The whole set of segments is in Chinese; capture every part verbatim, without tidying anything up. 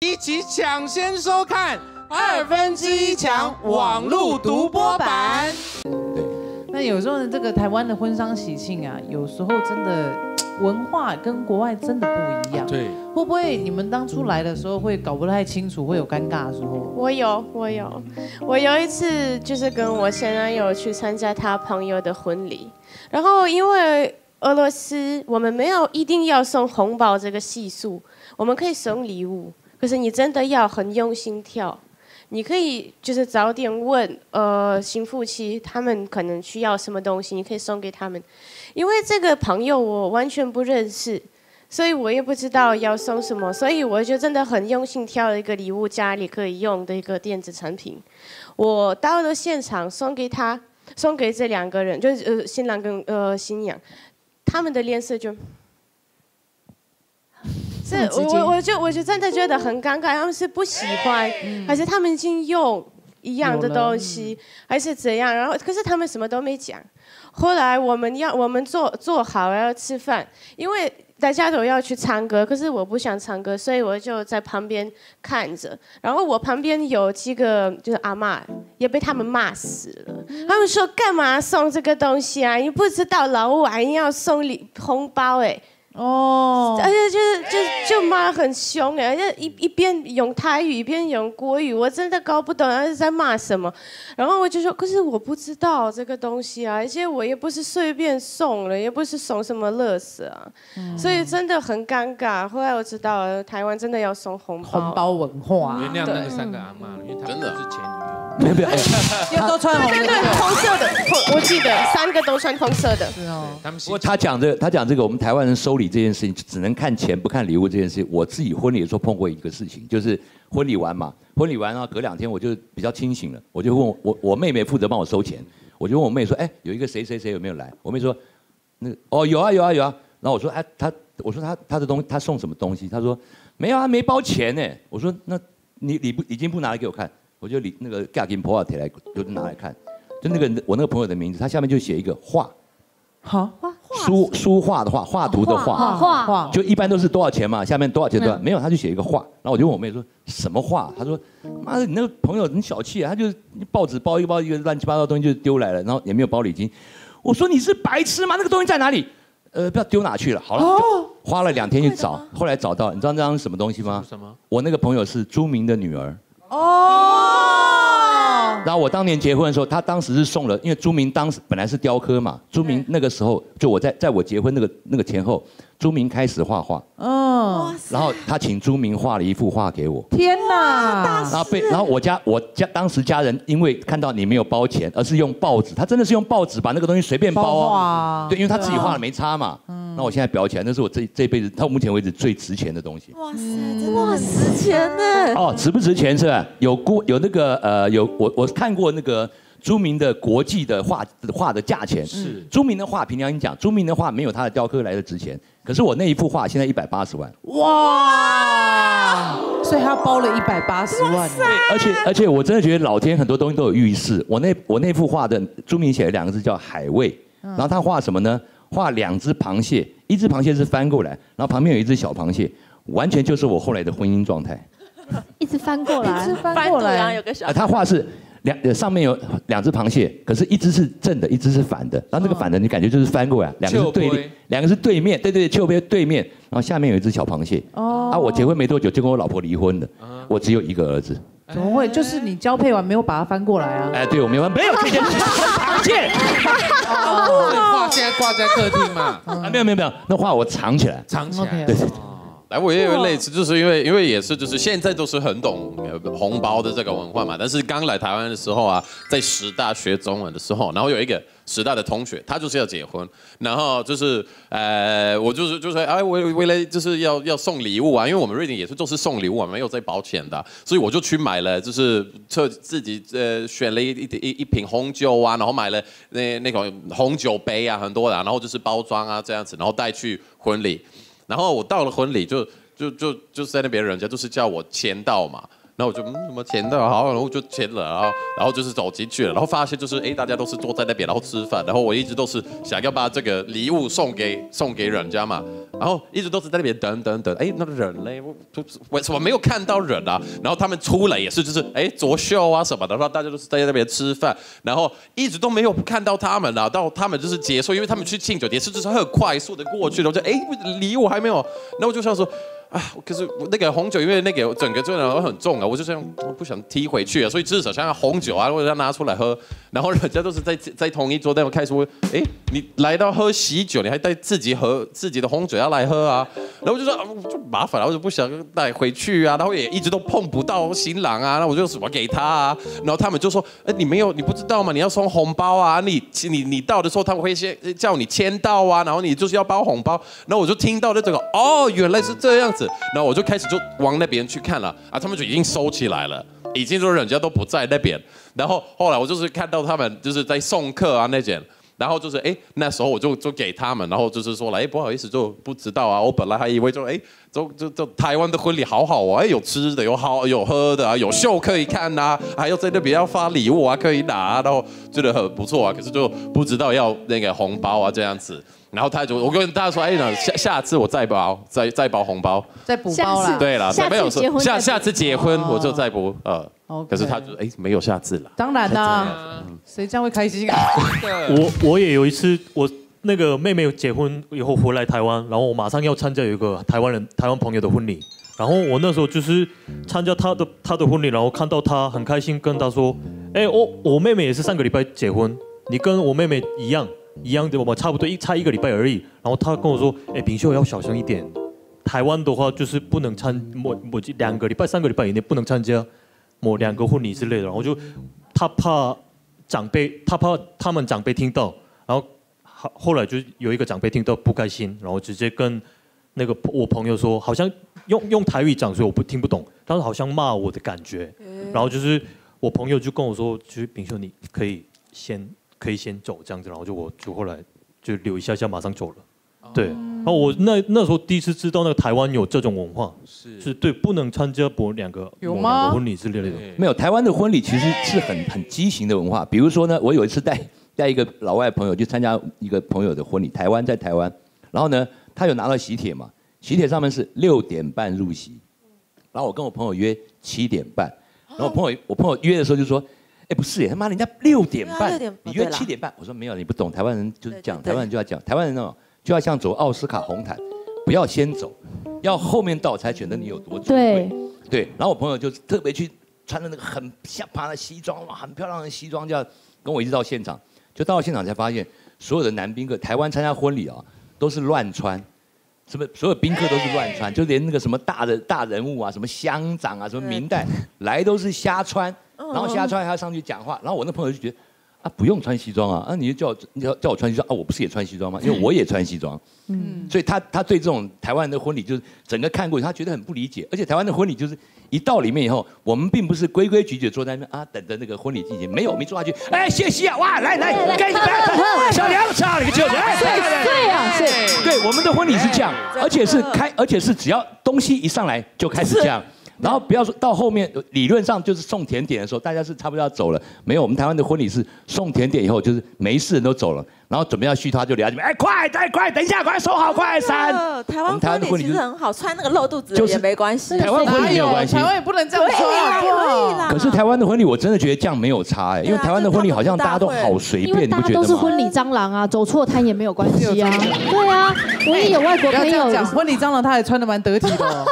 一起抢先收看二分之一强网络独播版。对，那有时候呢，这个台湾的婚丧喜庆啊，有时候真的文化跟国外真的不一样。对，会不会你们当初来的时候会搞不太清楚，会有尴尬的时候？我有，我有，我有一次就是跟我前男友去参加他朋友的婚礼，然后因为俄罗斯我们没有一定要送红包这个习俗，我们可以送礼物。 可是你真的要很用心挑，你可以就是早点问，呃，新夫妻他们可能需要什么东西，你可以送给他们。因为这个朋友我完全不认识，所以我也不知道要送什么，所以我就真的很用心挑了一个礼物，家里可以用的一个电子产品。我到了现场送给他，送给这两个人，就是呃新郎跟呃新娘，他们的脸色就。 是我，我就我就真的觉得很尴尬，他们是不喜欢，还是他们已经用一样的东西，还是怎样？然后可是他们什么都没讲。后来我们要我们做做好要吃饭，因为大家都要去唱歌，可是我不想唱歌，所以我就在旁边看着。然后我旁边有几个就是阿嬷，也被他们骂死了。他们说干嘛送这个东西啊？你不知道老外要送礼红包哎、欸。 哦， oh. 而且就是就就骂很凶哎，而且一一边用台语一边用国语，我真的搞不懂他是在骂什么。然后我就说，可是我不知道这个东西啊，而且我也不是随便送了，也不是送什么垃圾啊， mm. 所以真的很尴尬。后来我知道了，台湾真的要送红包，红包文化。原谅那个三个阿嬷，因为他真的是前女友，没有，要都穿红色的，红色的，我记得三个都穿红色的。是哦，他们不过他讲这他讲这个，我们台湾人收礼。 这件事情只能看钱不看礼物。这件事情，我自己婚礼的时候碰过一个事情，就是婚礼完嘛，婚礼完啊，隔两天我就比较清醒了，我就问我我我妹妹负责帮我收钱，我就问我妹说，哎，有一个谁谁谁有没有来？我妹说，那个哦有啊有啊有啊。然后我说，哎，她我说她她的东她送什么东西？她说没有啊，没包钱呢。我说那你你不已经不拿来给我看，我就你那个嫁金婆啊贴来就拿来看，就那个我那个朋友的名字，他下面就写一个画。 好，书书画的画，画图的画，画就一般都是多少钱嘛？下面多少钱多少？没有，他就写一个画。然后我就问我妹说什么画？她说：“妈的，你那个朋友很小气啊，他就报纸包一包一个乱七八糟的东西就丢来了，然后也没有包礼金。”我说：“你是白痴吗？那个东西在哪里？呃，不知道丢哪去了。好了，花了两天去找，后来找到，你知道那张什么东西吗？什么？我那个朋友是朱明的女儿。哦。” 然后我当年结婚的时候，他当时是送了，因为朱明当时本来是雕刻嘛，朱明那个时候就我在在我结婚那个那个前后，朱明开始画画，嗯，然后他请朱明画了一幅画给我，天哪！然后被然后我家我家当时家人因为看到你没有包钱，而是用报纸，他真的是用报纸把那个东西随便包啊，对，因为他自己画了没差嘛，嗯，那我现在裱起来，那是我这这辈子到目前为止最值钱的东西。哇塞，哇，值钱呢！哦，值不值钱是吧？有过有那个呃有我我。 看过那个朱明的国际的画画的价钱，是朱明的画，平常你讲，朱明的画没有他的雕刻来的值钱。可是我那一幅画现在一百八十万，哇！所以他包了一百八十万，对，而且而且我真的觉得老天很多东西都有预示。我那我那幅画的朱明写了两个字叫海味，然后他画什么呢？画两只螃蟹，一只螃蟹是翻过来，然后旁边有一只小螃蟹，完全就是我后来的婚姻状态。一直翻过来，一直翻过来，然后有个小，他画是。 两上面有两只螃蟹，可是一只是正的，一只是反的。然后那个反的，你感觉就是翻过来，两个是对立，两个是对面，对对，丘边对面。然后下面有一只小螃蟹。哦。啊，我结婚没多久就跟我老婆离婚了，我只有一个儿子。怎么会？就是你交配完没有把它翻过来啊？哎，对，我没翻，没有这件事，螃蟹。画现在挂在客厅嘛？啊，没有没有没有，那画我藏起来，藏起来。对对对。 来，我也有类似，就是因为因为也是就是现在都是很懂红包的这个文化嘛，但是刚来台湾的时候啊，在师大学中文的时候，然后有一个师大的同学，他就是要结婚，然后就是呃，我就是就是哎，我为了就是要要送礼物啊，因为我们瑞典也是都是送礼物啊，没有在保险的，所以我就去买了，就是特自己呃选了一一一一瓶红酒啊，然后买了那那种红酒杯啊，很多的、啊，然后就是包装啊这样子，然后带去婚礼。 然后我到了婚礼就，就就就就在那边，人家就是叫我签到嘛。然后我就嗯什么钱的好，然后就签了，然后然后就是走进去了，然后发现就是哎大家都是坐在那边，然后吃饭，然后我一直都是想要把这个礼物送给送给人家嘛，然后一直都是在那边等等等，哎那人嘞，我怎么没有看到人啊？然后他们出来也是就是哎作秀啊什么的，然后大家都是在那边吃饭，然后一直都没有看到他们啊，到他们就是结束，因为他们去敬酒也是就是很快速的过去，然后就哎礼物还没有，那我就想说。 啊，可是那个红酒，因为那个整个重量很重啊，我就想我不想踢回去啊，所以至少像红酒啊，或者要拿出来喝。然后人家都是在在同一桌，但我开始问，哎，你来到喝喜酒，你还带自己喝自己的红酒要来喝啊？然后我就说、啊、就麻烦了，我就不想带回去啊。然后也一直都碰不到新郎啊，那我就什么给他啊？然后他们就说，哎，你没有，你不知道吗？你要送红包啊，你你你到的时候他们会先叫你签到啊，然后你就是要包红包。然后我就听到那这个，哦，原来是这样。 然后我就开始就往那边去看了啊，他们就已经收起来了，已经说人家都不在那边。然后后来我就是看到他们就是在送客啊那件，然后就是哎那时候我就就给他们，然后就是说了哎不好意思就不知道啊，我本来还以为就哎就就就台湾的婚礼好好啊，哎有吃的有好有喝的啊，有秀可以看呐、啊，还有在那边要发礼物啊可以拿、啊，然后觉得很不错啊，可是就不知道要那个红包啊这样子。 然后他就，我跟大家说，哎，下下次我再包，再再包红包，再补包啦。对啦，没有说下下次结婚我就再补，呃，可是他就哎没有下次了。当然啦，谁这样会开心啊？我我也有一次，我那个妹妹结婚以后回来台湾，然后我马上要参加有一个台湾人台湾朋友的婚礼，然后我那时候就是参加她的她的婚礼，然后看到她很开心，跟她说，哎，我我妹妹也是上个礼拜结婚，你跟我妹妹一样。 一样的，我们差不多一差一个礼拜而已。然后他跟我说：“哎，秉秀要小心一点。台湾的话就是不能参，我我两个礼拜、三个礼拜以内不能参加，某两个婚礼之类的。”然后就他怕长辈，他怕他们长辈听到。然后后来就有一个长辈听到不开心，然后直接跟那个我朋友说，好像用用台语讲，所以我不听不懂，但是好像骂我的感觉。然后就是我朋友就跟我说：“其实秉秀你可以先。” 可以先走这样子，然后就我就后来就留一下下，马上走了。对，然后我那那时候第一次知道那个台湾有这种文化，是是对不能参加某两个有吗？婚礼之类的没有，台湾的婚礼其实是很很畸形的文化。比如说呢，我有一次带带一个老外朋友去参加一个朋友的婚礼，台湾在台湾，然后呢，他有拿到喜帖嘛，喜帖上面是六点半入席，然后我跟我朋友约七点半，然后我朋友我朋友约的时候就说。 哎，不是耶，他妈人家六点半，你约七点半。我说没有，你不懂，台湾人就是讲，台湾人就要讲，台湾人哦就要像走奥斯卡红毯，不要先走，要后面到才显得你有多尊贵。对，然后我朋友就特别去穿着那个很下趴的西装，哇，很漂亮的西装，就要跟我一直到现场。就到了现场才发现，所有的男宾客，台湾参加婚礼啊、哦，都是乱穿，什么所有宾客都是乱穿，就连那个什么大的大人物啊，什么乡长啊，什么明代来都是瞎穿。 然后下穿还要上去讲话，然后我那朋友就觉得啊不用穿西装啊，啊你就叫我你要叫我穿西装啊，我不是也穿西装吗？因为我也穿西装，嗯，所以他他对这种台湾的婚礼就是整个看过去，他觉得很不理解，而且台湾的婚礼就是一到里面以后，我们并不是规规矩矩坐在那边啊等着那个婚礼进行，没有没坐下去，哎谢谢啊哇来来干一杯，小梁差了个酒，哎对啊对，对我们的婚礼是这样，而且是开而且是只要东西一上来就开始这样。 然后不要说到后面，理论上就是送甜点的时候，大家是差不多要走了。没有，我们台湾的婚礼是送甜点以后，就是没事人都走了，然后准备要续他就聊起来，哎，快，哎，快，等一下，快收好，快三。台湾婚礼其实很好，穿那个露肚子也没关系。台湾婚礼没有关系，台湾也不能这样穿。可是台湾的婚礼，我真的觉得这样没有差哎，因为台湾的婚礼好像大家都好随便，你不觉得吗？因为大家都是婚礼蟑螂啊，走错摊也没有关系啊。对啊，我也有外国朋友，婚礼蟑螂他还穿得蛮得体的。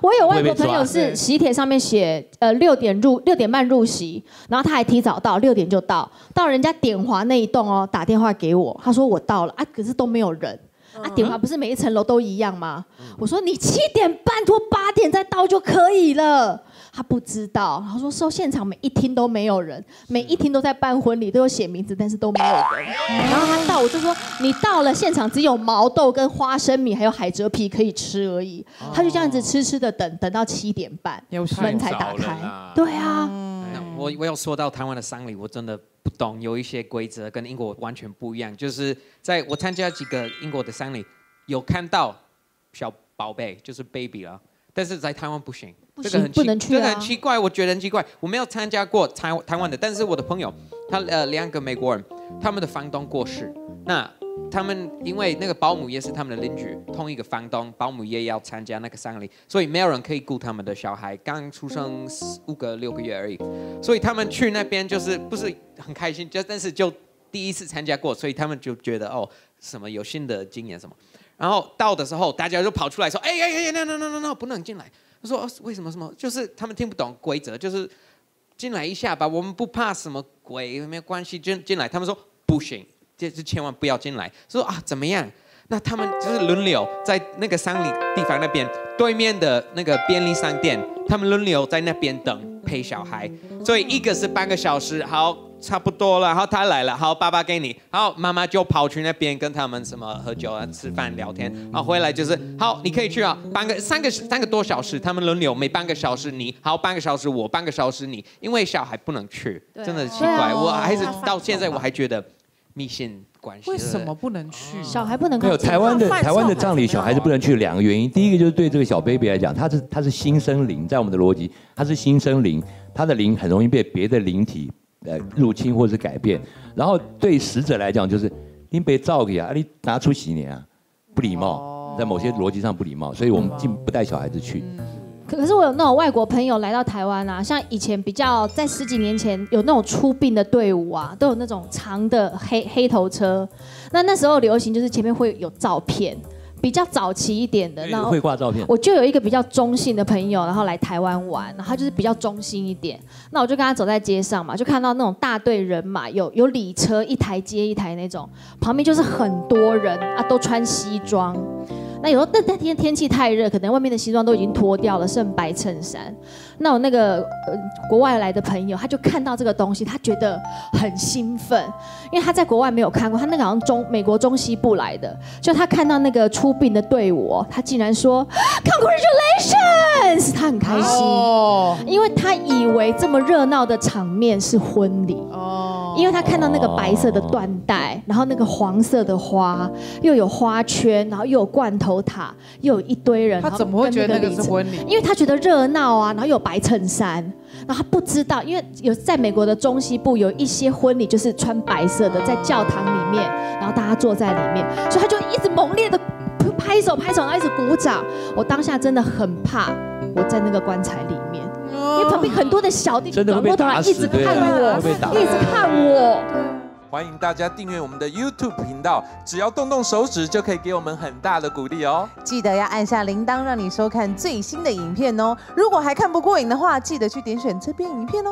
我有外国朋友是。 喜帖上面写，呃，六点入六点半入席，然后他还提早到，六点就到，到人家典华那一栋哦，打电话给我，他说我到了啊，可是都没有人啊，典华不是每一层楼都一样吗？我说你七点半或八点再到就可以了。 他不知道，他说说现场每一厅都没有人，每一厅都在办婚礼，都有写名字，但是都没有人。然后他到，我就说你到了现场只有毛豆跟花生米还有海蜇皮可以吃而已。他就这样子吃吃的等，等到七点半门才打开。对啊，我我有说到台湾的丧礼，我真的不懂，有一些规则跟英国完全不一样。就是在我参加几个英国的丧礼，有看到小宝贝，就是 baby 了。但是在台湾不行，不行这个很奇，不能去啊、这个很奇怪，我觉得很奇怪。我没有参加过台台湾的，但是我的朋友，他呃两个美国人，他们的房东过世，那他们因为那个保姆也是他们的邻居，同一个房东，保姆也要参加那个丧礼，所以没有人可以顾他们的小孩，刚出生五个六个月而已，所以他们去那边就是不是很开心，就但是就第一次参加过，所以他们就觉得哦什么有新的经验什么。 然后到的时候，大家就跑出来说：“哎哎哎 ，no no no no no， 不能进来。”他说、哦：“为什么什么？就是他们听不懂规则，就是进来一下吧，我们不怕什么鬼，没有关系，进进来。”他们说：“不行，这这千万不要进来。”说啊，怎么样？那他们就是轮流在那个丧礼地方那边对面的那个便利商店，他们轮流在那边等陪小孩，所以一个是半个小时，好。 差不多了，然后他来了，好，爸爸给你，好，妈妈就跑去那边跟他们什么喝酒啊、吃饭聊天，然后回来就是，好，你可以去啊，半个三个三个多小时，他们轮流，每半个小时你，好，半个小时我，半个小时你，因为小孩不能去，真的奇怪，我还是到现在我还觉得迷信关系。为什么不能去？小孩不能。没有台湾的台湾的葬礼，小孩子不能去两个原因，第一个就是对这个小 baby 来讲，他是他是新生灵，在我们的逻辑，他是新生灵，他的灵很容易被别的灵体。 呃，入侵或者是改变，然后对死者来讲，就是你被照给啊，你拿出洗脸啊，不礼貌，在某些逻辑上不礼貌，所以我们尽不带小孩子去。可是我有那种外国朋友来到台湾啊，像以前比较在十几年前有那种出殡的队伍啊，都有那种长的黑黑头车，那那时候流行就是前面会有照片。 比较早期一点的，然后会挂照片。我就有一个比较中性的朋友，然后来台湾玩，然后他就是比较中性一点。那我就跟他走在街上嘛，就看到那种大队人马，有有礼车一台接一台那种，旁边就是很多人啊，都穿西装。那有时候那那天天气太热，可能外面的西装都已经脱掉了，剩白衬衫。那我那个、呃、国外来的朋友，他就看到这个东西，他觉得很兴奋，因为他在国外没有看过，他那个好像中美国中西部来的，就他看到那个出。 病的队伍，他竟然说 "Congratulations"， 他很开心， oh. 因为他以为这么热闹的场面是婚礼， oh. 因为他看到那个白色的缎带，然后那个黄色的花，又有花圈，然后又有罐头塔，又有一堆人，他怎么会觉得那个是婚礼？因为他觉得热闹啊，然后又有白衬衫，然后他不知道，因为有在美国的中西部有一些婚礼就是穿白色的，在教堂里面，然后大家坐在里面，所以他就一直猛烈的。 拍手拍手，然后一直鼓掌。我当下真的很怕，我在那个棺材里面，因为旁边很多的小弟转过头来一直看我，一直看我。欢迎大家订阅我们的 YouTube 频道，只要动动手指就可以给我们很大的鼓励哦。记得要按下铃铛，让你收看最新的影片哦。如果还看不过瘾的话，记得去点选这边影片哦。